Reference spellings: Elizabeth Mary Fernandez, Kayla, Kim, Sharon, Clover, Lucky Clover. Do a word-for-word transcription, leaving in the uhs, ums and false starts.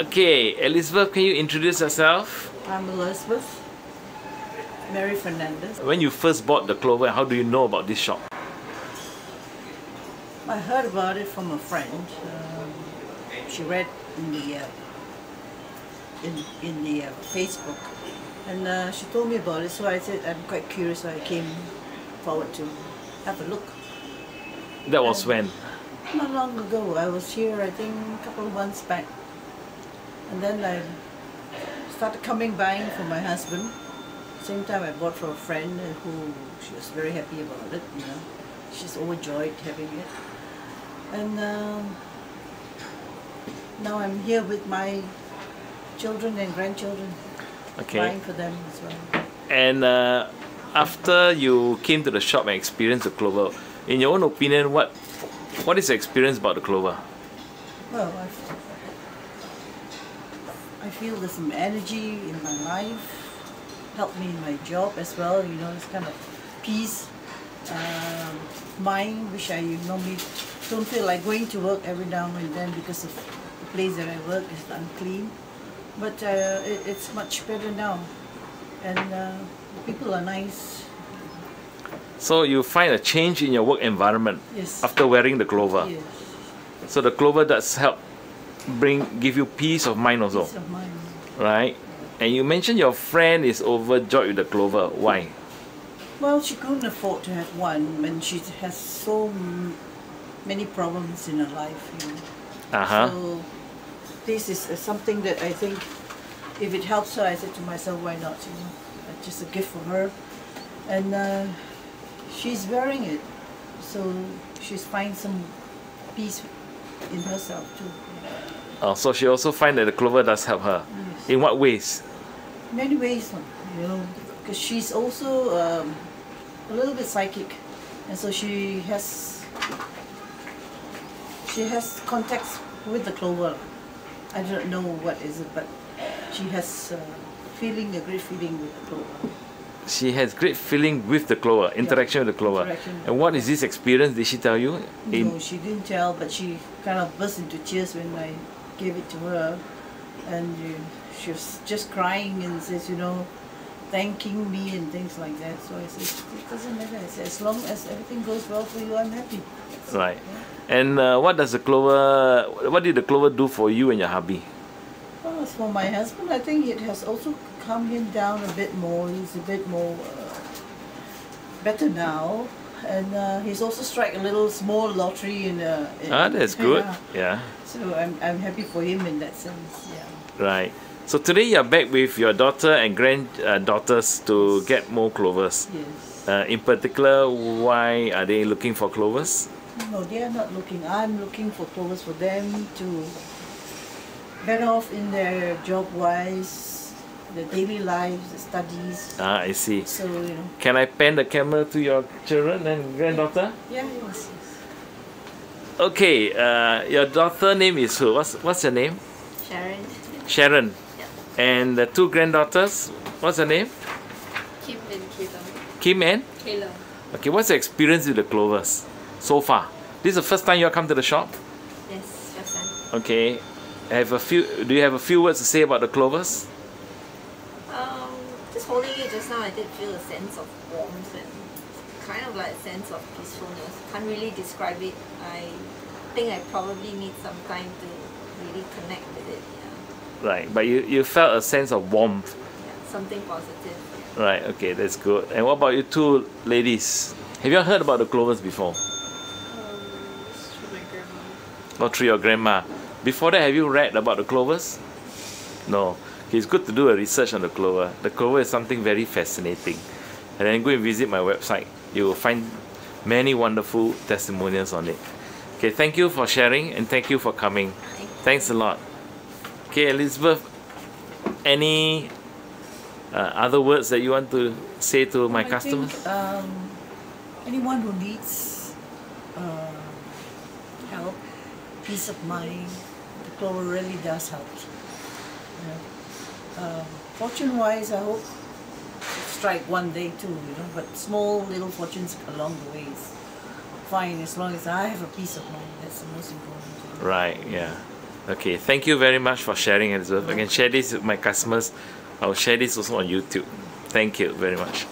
Okay, Elizabeth, can you introduce yourself? I'm Elizabeth Mary Fernandez. When you first bought the Clover, how do you know about this shop? I heard about it from a friend. Um, she read in the uh, in in the uh, Facebook, and uh, she told me about it. So I said I'm quite curious, so I came forward to have a look. That was and when? Not long ago. I was here, I think, a couple of months back, and then I started coming buying for my husband. Same time I bought for a friend who she was very happy about it. You know, she's overjoyed having it. And uh, now I'm here with my children and grandchildren, okay, buying for them as well. And uh, after you came to the shop and experienced the Clover, in your own opinion, what what is your experience about the Clover? Well, I, I feel there's some energy in my life, helped me in my job as well. You know, this kind of peace. Uh, mine, which I normally don't feel like going to work every now and then because of the place that I work is unclean, but uh, it, it's much better now, and uh, the people are nice. So you find a change in your work environment? Yes. After wearing the Clover? Yes. So the Clover does help bring give you peace of mind also? Peace of mind. Right. And you mentioned your friend is overjoyed with the Clover. Why? Well, she couldn't afford to have one when she has so many problems in her life. You know? Uh-huh. So this is something that I think, if it helps her, I said to myself, why not? You know, just a gift for her, and uh, she's wearing it, so she's finding some peace in herself too. Oh, so she also finds that the Clover does help her. Yes. In what ways? Many ways, you know, because she's also. Um, a little bit psychic, and so she has she has contacts with the Clover. I don't know what is it, but she has uh, feeling a great feeling with the Clover. She has great feeling with the Clover, interaction yeah, with the Clover. Interaction. And what is this experience? Did she tell you? In no, she didn't tell, but she kind of burst into tears when I gave it to her, and uh, she was just crying and says, you know, thanking me and things like that. So I said, it doesn't matter. I said, as long as everything goes well for you, I'm happy. So, right. Yeah. And uh, what does the Clover, what did the Clover do for you and your hubby? Well, as for my husband, I think it has also calmed him down a bit more. He's a bit more uh, better now, and uh, he's also struck a little small lottery in. Uh, in ah, that's good. Yeah. So I'm I'm happy for him in that sense. Yeah. Right. So today you're back with your daughter and granddaughters uh, to get more Clovers. Yes. Uh, in particular, why are they looking for Clovers? No, they are not looking. I'm looking for Clovers for them to better off in their job-wise, their daily lives, their studies. Ah, I see. So, you know. Can I pan the camera to your children and granddaughter? Yeah, yes. yes. Okay, uh, your daughter name is who? What's, what's her name? Sharon. Sharon. And the two granddaughters, what's her name? Kim and Kayla. Kim and? Kayla. Okay, what's the experience with the Clovers so far? This is the first time you come to the shop? Yes, first time. Okay. I have a few, do you have a few words to say about the Clovers? Um, just holding it just now, I did feel a sense of warmth and kind of like a sense of peacefulness. Can't really describe it. I think I probably need some time to really connect with it. Right, but you, you felt a sense of warmth. Yeah, something positive. Yeah. Right, okay, that's good. And what about you two ladies? Have you heard about the Clovers before? Um, through my grandma. Or through your grandma. Before that, have you read about the Clovers? No. Okay, it's good to do a research on the Clover. The Clover is something very fascinating. And then go and visit my website. You will find many wonderful testimonials on it. Okay, thank you for sharing and thank you for coming. Thank you. Thanks a lot. Okay, Elizabeth, any uh, other words that you want to say to my I customers? Think, um, anyone who needs uh, help, peace of mind, the Clover really does help. You know? uh, Fortune-wise, I hope strike one day too, you know, but small little fortunes along the way is fine as long as I have a peace of mind. That's the most important thing. Right, yeah. Okay, thank you very much for sharing, Elizabeth. I can share this with my customers. I'll share this also on YouTube. Thank you very much.